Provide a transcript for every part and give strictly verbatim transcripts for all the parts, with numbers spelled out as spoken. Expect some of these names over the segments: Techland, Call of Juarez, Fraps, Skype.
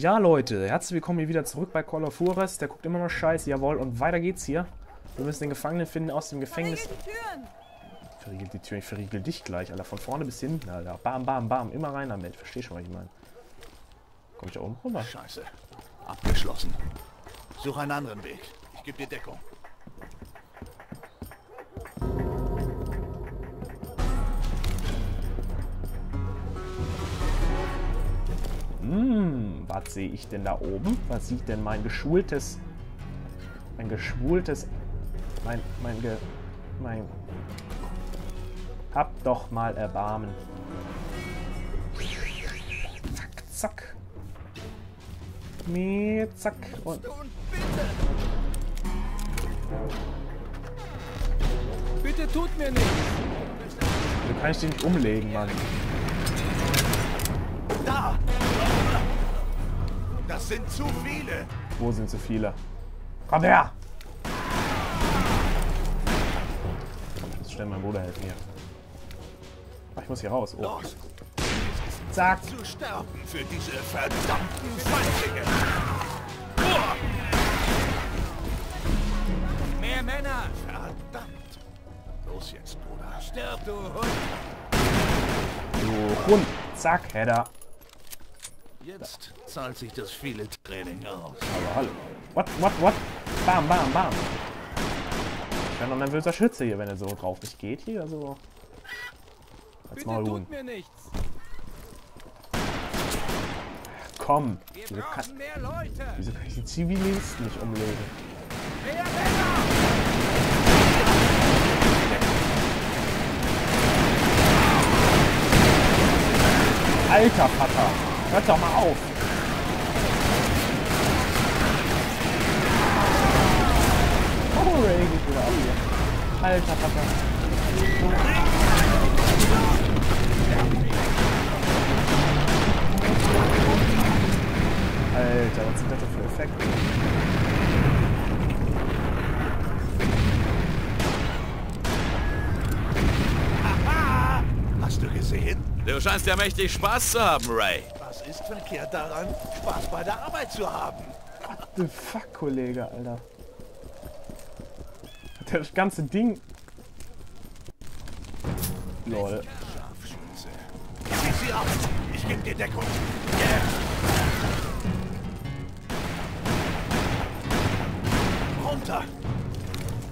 Ja, Leute, herzlich willkommen hier wieder zurück bei Call of Juarez. Der guckt immer noch Scheiße, jawohl. Und weiter geht's hier. Wir müssen den Gefangenen finden aus dem Gefängnis. Verriegel die Türen! Verriegel die Türen, ich verriegel dich gleich, Alter. Von vorne bis hinten, Alter. Bam, bam, bam. Immer rein damit. Versteh schon, was ich meine. Komm ich da oben runter? Scheiße. Abgeschlossen. Such einen anderen Weg. Ich gebe dir Deckung. Hm, was sehe ich denn da oben? Was sieht denn mein geschultes, mein geschwultes, mein, mein, ge, mein, hab doch mal Erbarmen. Zack, zack. Nee, zack. Und bitte tut mir nichts. Da kann ich den nicht umlegen, Mann. Da! Das sind zu viele! Wo sind zu viele? Komm her! Jetzt schnell mein Bruder helfen hier. Ach, ich muss hier raus. Oh. Zack! Zu sterben für diese verdammten Feindlinge! Mehr Männer! Verdammt! Los jetzt, Bruder! Sterb, du Hund! Du Hund! Zack, Header! Jetzt zahlt sich das viele Training aus. Aber hallo. What, what, what? Bam, bam, bam. Ich bin noch ein nervöser Schütze hier, wenn er so drauf nicht geht. Hier, so. Jetzt mal ruhen. Komm. Wieso kann, wieso kann ich die Zivilisten nicht umlegen? Alter Vater. Hört doch mal auf! Oh, ey, geht wieder ab hier. Alter Papa. Alter, was sind das denn für Effekte? Aha! Hast du gesehen? Du scheinst ja mächtig Spaß zu haben, Ray. Was ist verkehrt daran, Spaß bei der Arbeit zu haben? What the fuck, Kollege, Alter. Das ganze Ding. Lol. Zieh sie ab. Ich geb dir Deckung. Yeah. Runter.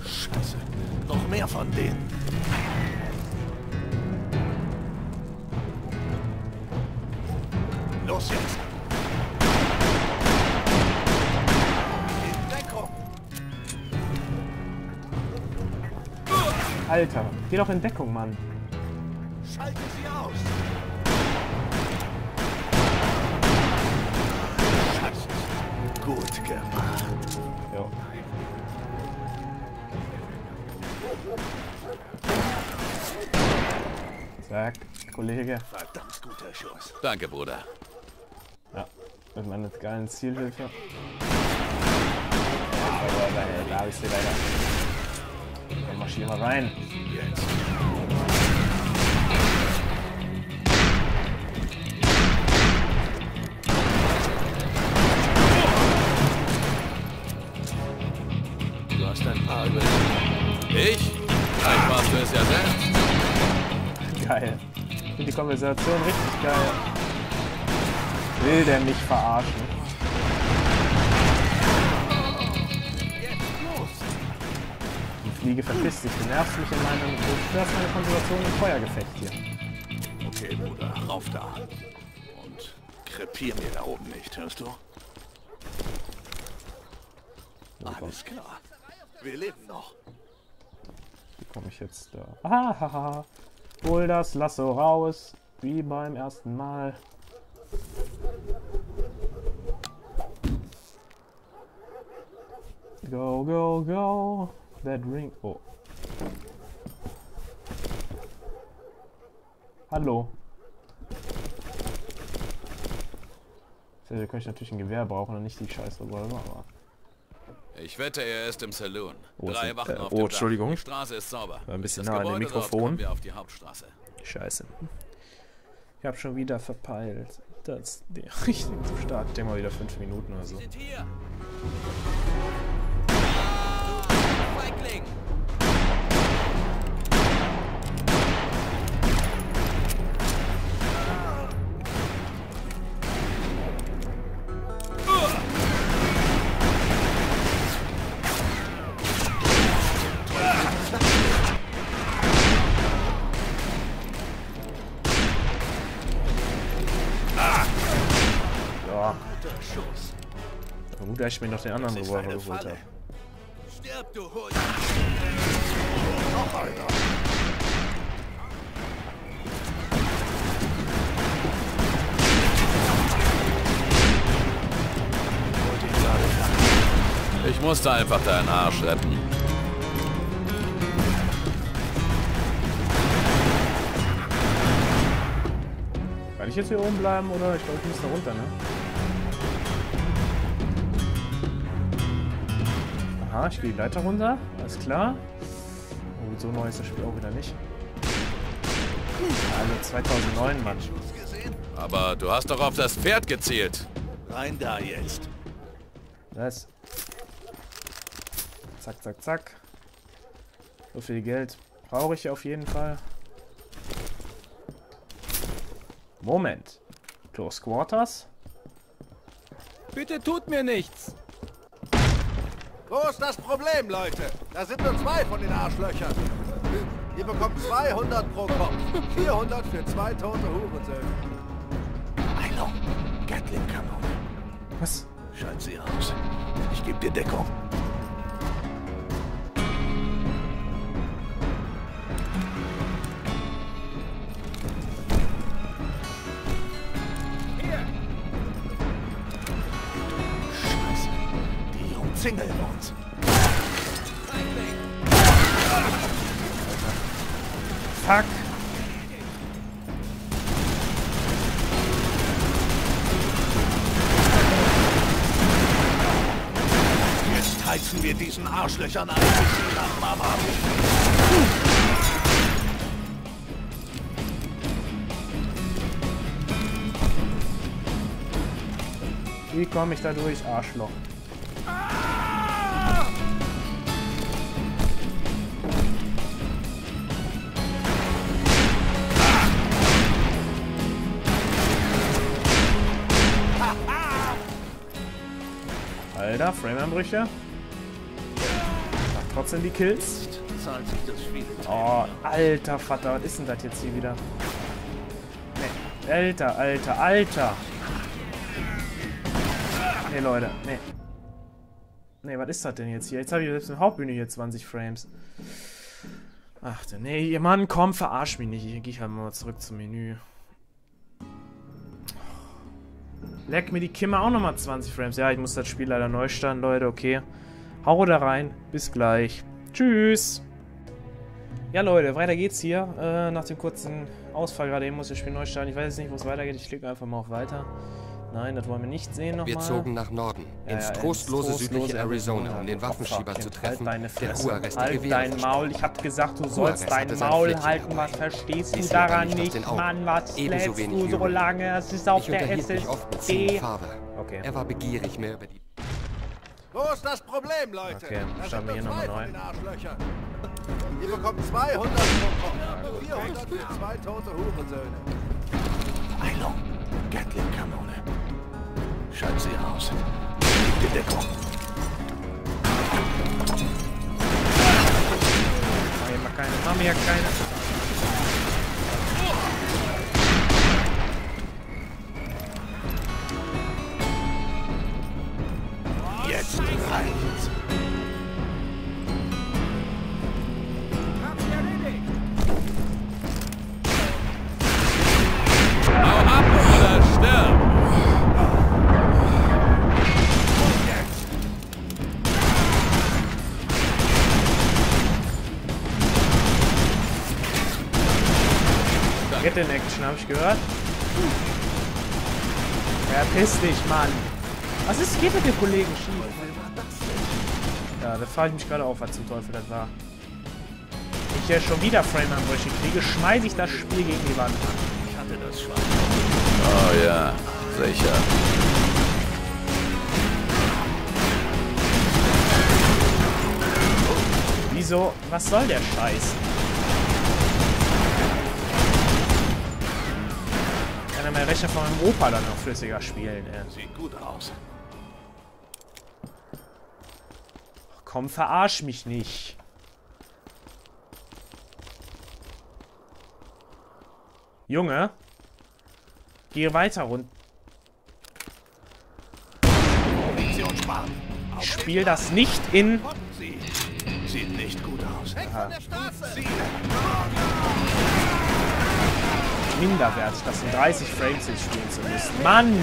Scheiße. Noch mehr von denen. Los jetzt! In Deckung! Alter, geh doch in Deckung, Mann! Schalte sie aus! Scheiße! Gut gemacht! Jo. Zack, Kollege. Verdammt guter Schuss. Danke, Bruder. Ja, mit meiner geilen Zielhilfe. Ja, da, da, da hab ich sie leider. Dann marschier mal rein. Jetzt. Du hast ein paar über. Ich? Vielleicht warst du es ja selbst. Geil. Ich finde die Konversation richtig geil. Will der mich verarschen? Die Fliege verpisst sich, du nervst mich in meinem. Du störst meine Konzentration im Feuergefecht hier. Okay, Bruder, rauf da. Und krepier mir da oben nicht, hörst du? Alles klar. Wir leben noch. Wie komme ich jetzt da? Ahaha! Hol das Lasso raus, wie beim ersten Mal. Go, go, go. That ring. Oh. Hallo. Da könnte ich natürlich ein Gewehr brauchen und nicht die scheiß Revolver, aber. Ich wette, er ist im Saloon. Oh, Drei sind, Wachen äh, auf oh Entschuldigung. Die Straße ist sauber. War ein bisschen nah an dem Mikrofon. Wir auf die Scheiße. Ich hab schon wieder verpeilt. Das, der richtige Start, denk mal wieder fünf Minuten oder so. Gut, dass ich mir noch den anderen Revolver geholt habe. Stirb, du Hund! Noch einer! Ich musste einfach deinen Arsch retten. Kann ich jetzt hier oben bleiben oder? Ich glaube, ich muss da runter, ne? Aha, ich gehe die Leiter runter, alles klar. Und so neu ist das Spiel auch wieder nicht. Also zweitausendneun, Mann. Aber du hast doch auf das Pferd gezielt. Rein da jetzt. Das. Zack, zack, zack. So viel Geld brauche ich auf jeden Fall. Moment. Close Quarters. Bitte tut mir nichts. Wo ist das Problem, Leute? Da sind nur zwei von den Arschlöchern. Ihr bekommt zweihundert pro Kopf. vierhundert für zwei tote Hurensöhne. Eilung, Gatling-Kanon. Was? Schalt sie aus. Ich gebe dir Deckung. Single uns. Fuck. Jetzt heizen wir diesen Arschlöchern ein bisschen nach Mama. Wie komme ich da durch, Arschloch? Alter, Frame-Einbrüche. Trotzdem die Kills. Oh, alter Vater, was ist denn das jetzt hier wieder? Nee. Alter, alter, alter. Nee, Leute, nee. Nee, was ist das denn jetzt hier? Jetzt habe ich selbst in der Hauptbühne hier zwanzig Frames. Ach, nee, ihr Mann, komm, verarsch mich nicht. Hier gehe ich halt mal zurück zum Menü. Leck mir die Kimme auch nochmal zwanzig Frames. Ja, ich muss das Spiel leider neu starten, Leute. Okay. Hau da rein. Bis gleich. Tschüss. Ja, Leute, weiter geht's hier. Äh, nach dem kurzen Ausfall gerade eben muss ich das Spiel neu starten. Ich weiß jetzt nicht, wo es weitergeht. Ich klicke einfach mal auf Weiter. Nein, das wollen wir nicht sehen nochmal. Wir zogen nach Norden, ja, ins trostlose südliche Arizona, um den Waffenschieber zu treffen, halt der Juarez die Gewehre dein Maul, ich hab gesagt, du sollst dein Maul halten, was verstehst du daran nicht, Mann, was lädst du so lange, es ist auf der S S D. Okay. Er war begierig mehr über die... Wo ist das Problem, Leute? Okay, starten wir hier nochmal neu. Ihr bekommt zweihundert pro Kopf, vierhundert für zwei tote Hurensöhne. Eilung, Gatling-Kanone. Schalt sie aus. Gib dir Deckung. Mach hier mal keine, mach mir keine. Oh. Jetzt reicht's. In Action, habe ich gehört. Verpiss dich, Mann. Was ist, geht mit dem Kollegen schief? Ja, da fahre ich mich gerade auf, was zum Teufel das war. Wenn ich ja schon wieder Frame-Einbrüche kriege, schmeiße ich das Spiel gegen die Wand. Ich hatte das schon. Oh ja. sicher. Wieso? Was soll der Scheiß? Ich kann ja mein Rechner von meinem Opa dann noch flüssiger spielen. Ey. Sieht gut aus. Ach, komm, verarsch mich nicht. Junge, geh weiter runter. Ich spiel das nicht in. Sieht nicht gut aus. Aha. Minderwertig, das in dreißig Frames jetzt spielen zu müssen. Mann!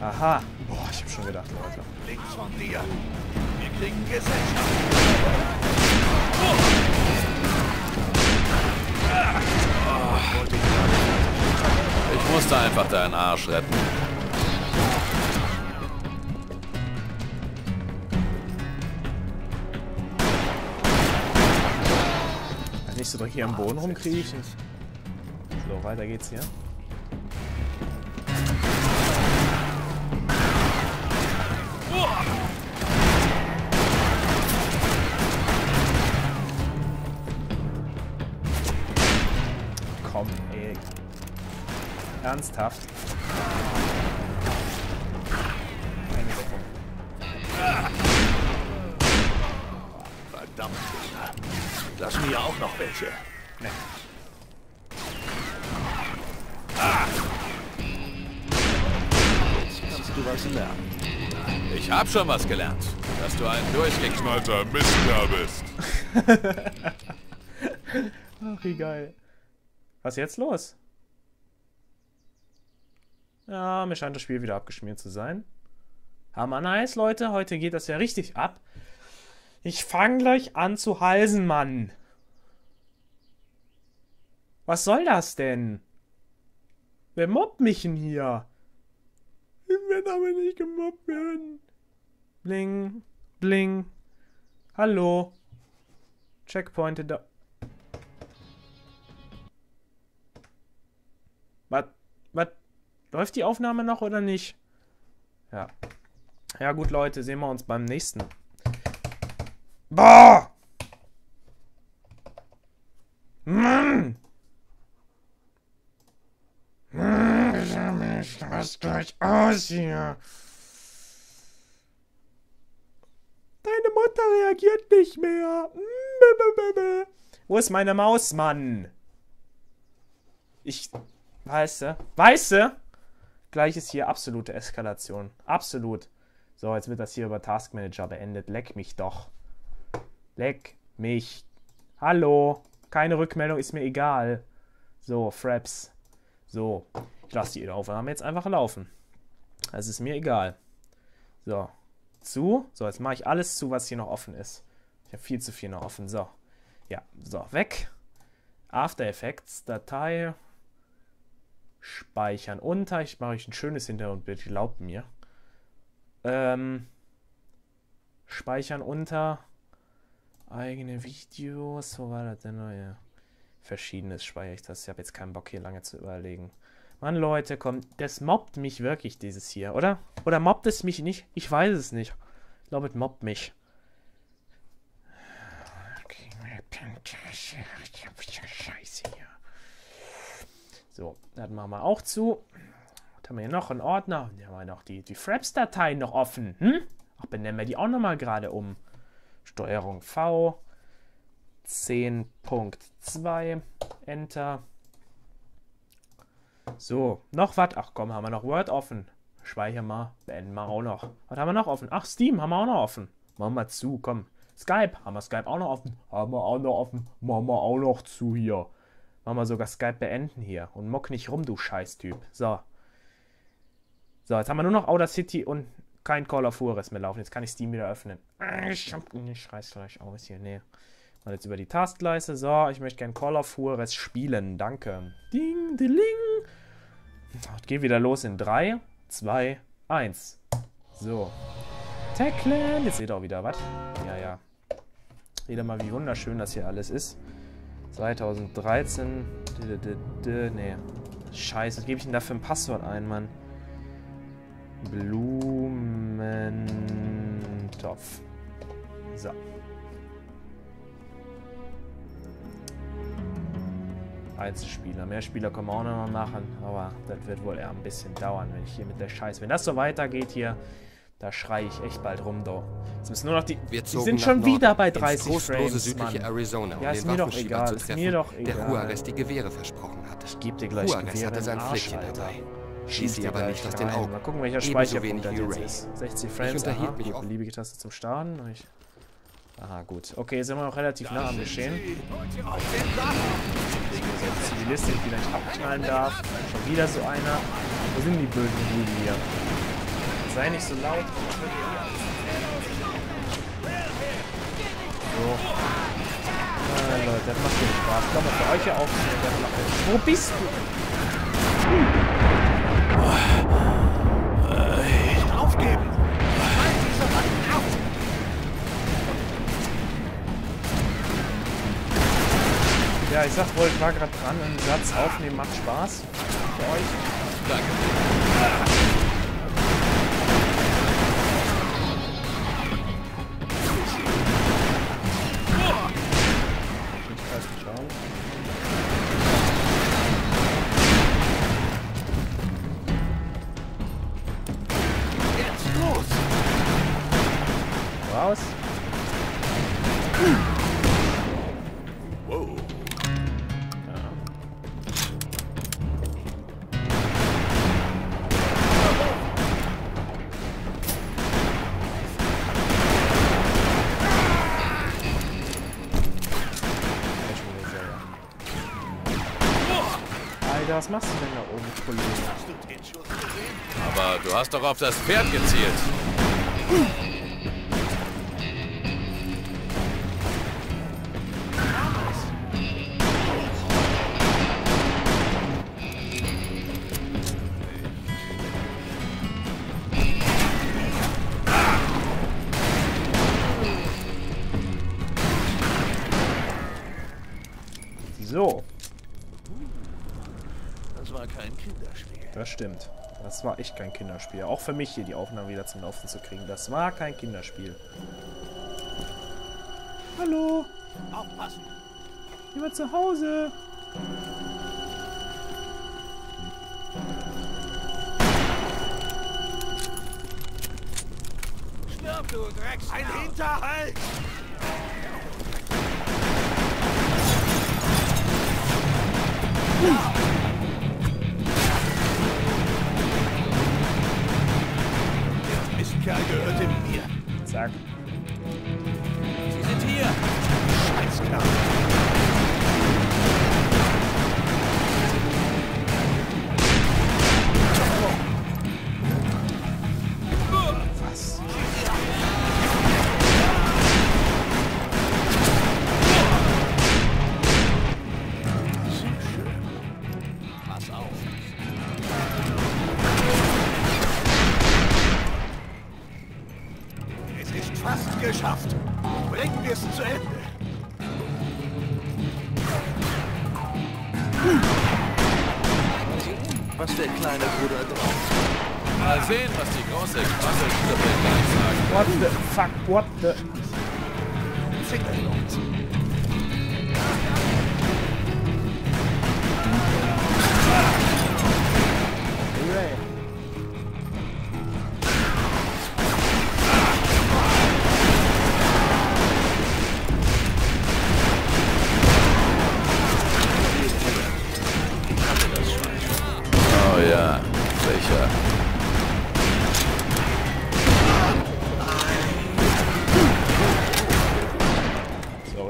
Aha. Boah, ich hab schon gedacht, Leute. Links von dir. Wir kriegen Gesellschaft. Ich musste einfach deinen Arsch retten. Kann ich so doch hier im Boden rumkriechen? So, weiter geht's hier. Komm, ey. Ernsthaft. Eine Sekunde. Verdammt. Das sind ja auch noch welche. Nee. Ah. Jetzt kannst du was lernen. Ich hab schon was gelernt, dass du ein durchgeknallter Mistkerl bist. Ach, wie geil. Was ist jetzt los? Ja, mir scheint das Spiel wieder abgeschmiert zu sein. Hammer nice, Leute. Heute geht das ja richtig ab. Ich fange gleich an zu halsen, Mann. Was soll das denn? Wer mobbt mich denn hier? Ich will aber nicht gemobbt werden. Bling, bling. Hallo. Checkpointe da. Was? Was? Läuft die Aufnahme noch oder nicht? Ja. Ja gut, Leute, sehen wir uns beim nächsten. Boah! Mann! Was gleich aus hier? Deine Mutter reagiert nicht mehr. Wo ist meine Maus, Mann? Ich... Weißt du? Weißt du? Gleich ist hier absolute Eskalation. Absolut. So, jetzt wird das hier über Taskmanager beendet. Leck mich doch. Leck mich. Hallo. Keine Rückmeldung, ist mir egal. So, Fraps. So. Ich lasse die Aufnahme jetzt einfach laufen. Das ist mir egal. So. Zu. So, jetzt mache ich alles zu, was hier noch offen ist. Ich habe viel zu viel noch offen. So. Ja. So, weg. After Effects, Datei. Speichern unter. Ich mache euch ein schönes Hintergrundbild. Glaubt mir. Ähm. Speichern unter. Eigene Videos. Wo war das denn? Ja. Verschiedenes speichere ich das. Ich habe jetzt keinen Bock, hier lange zu überlegen. Mann, Leute, kommt, das mobbt mich wirklich, dieses hier, oder? Oder mobbt es mich nicht? Ich weiß es nicht. Ich glaube, es mobbt mich. Scheiße hier. So, das machen wir auch zu. Dann haben wir hier noch einen Ordner. Und hier haben wir noch die, die Fraps-Dateien noch offen. Hm? Ach, benennen wir die auch nochmal gerade um. Steuerung V. zehn Punkt zwei. Enter. So, noch was? Ach komm, haben wir noch Word offen. Speichern mal, beenden wir auch noch. Was haben wir noch offen? Ach, Steam haben wir auch noch offen. Machen wir zu, komm. Skype, haben wir Skype auch noch offen? Haben wir auch noch offen. Machen wir auch noch zu hier. Machen wir sogar Skype beenden hier. Und mock nicht rum, du Scheißtyp. So. So, jetzt haben wir nur noch Outer City und kein Call of Juarez mehr laufen. Jetzt kann ich Steam wieder öffnen. Ich hab... Ich schreiß gleich aus hier, nee. Mal jetzt über die Taskleiste. So, ich möchte gerne Call of Juarez spielen. Danke. Ding, diling. Geht wieder los in drei, zwei, eins. So. Techland. Jetzt seht ihr auch wieder was. Ja, ja. Seht ihr mal, wie wunderschön das hier alles ist. zweitausenddreizehn. Nee. Scheiße, was gebe ich denn da für ein Passwort ein, Mann? Blumentopf. So. Einzelspieler. Mehr Spieler können wir auch noch mal machen, aber das wird wohl eher ein bisschen dauern, wenn ich hier mit der Scheiße... Wenn das so weitergeht hier, da schreie ich echt bald rum, da. Jetzt müssen nur noch die... Wir die sind schon Norden wieder bei dreißig Frames, Mann. Arizona, um ja, ist mir doch egal, ist mir doch egal. Der Juarez die Gewehre versprochen hat. Ich gebe dir gleich Gewehre hatte sein Flickchen dabei. Schieß sie aber nicht aus den Augen. Mal gucken, welcher Speicherpunkt das jetzt ist. sechzig Frames, aha, gut, beliebige Taste zum Starten. Ich Aha, gut. Okay, sind wir noch relativ nah am Geschehen. Zivilistin, die vielleicht abknallen darf. Schon wieder so einer. Wo sind die bösen Juden hier? Sei nicht so laut. So. Ah, Leute, das macht viel Spaß. Komm mal für euch ja auch. Wo bist du? Nicht aufgeben! Ja, ich sag wohl, ich war gerade dran, einen Satz aufnehmen macht Spaß. Für euch. Danke. Ich weiß nicht, schauen. Jetzt los! Raus. Hm. Was machst du denn da oben, Kollege? Aber du hast doch auf das Pferd gezielt. So. Kein Kinderspiel. Das stimmt. Das war echt kein Kinderspiel. Auch für mich hier die Aufnahme wieder zum Laufen zu kriegen. Das war kein Kinderspiel. Hallo. Aufpassen. Jemand zu Hause. Stirb, du Drecksau. Ein Hinterhalt. Ja. Gehörte mir. Zack. Sie sind hier. Scheißklar. Was? Pass auf. Fast geschafft. Bringen wir es zu Ende. Hm. Was der kleine Bruder drauf. Mal sehen, was die große Quassel-Stippe What the fuck, what the...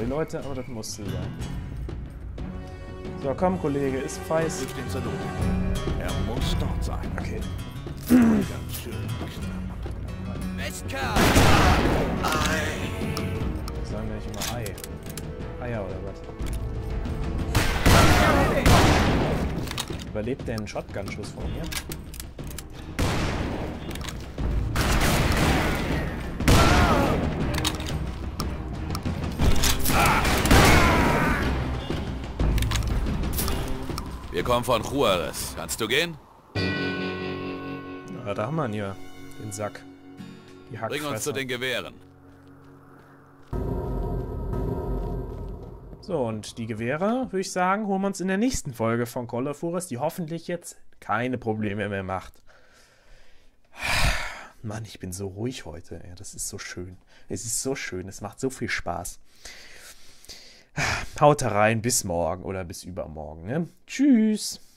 Leute, aber das musste sein. So, komm, Kollege, ist feist. Durch den Salon. Er muss dort sein. Okay. Ganz schön knapp. Sagen wir nicht immer Ei. Eier oder was? Überlebt der einen Shotgun-Schuss von mir? komm von Juarez. Kannst du gehen? Na, da haben wir ihn ja. Den Sack. Die Hackfresser. Bring uns zu den Gewehren. So, und die Gewehre, würde ich sagen, holen wir uns in der nächsten Folge von Call of Juarez, die hoffentlich jetzt keine Probleme mehr macht. Mann, ich bin so ruhig heute. Ja, das ist so schön. Es ist so schön. Es macht so viel Spaß. Haut rein, bis morgen oder bis übermorgen. Ne? Tschüss.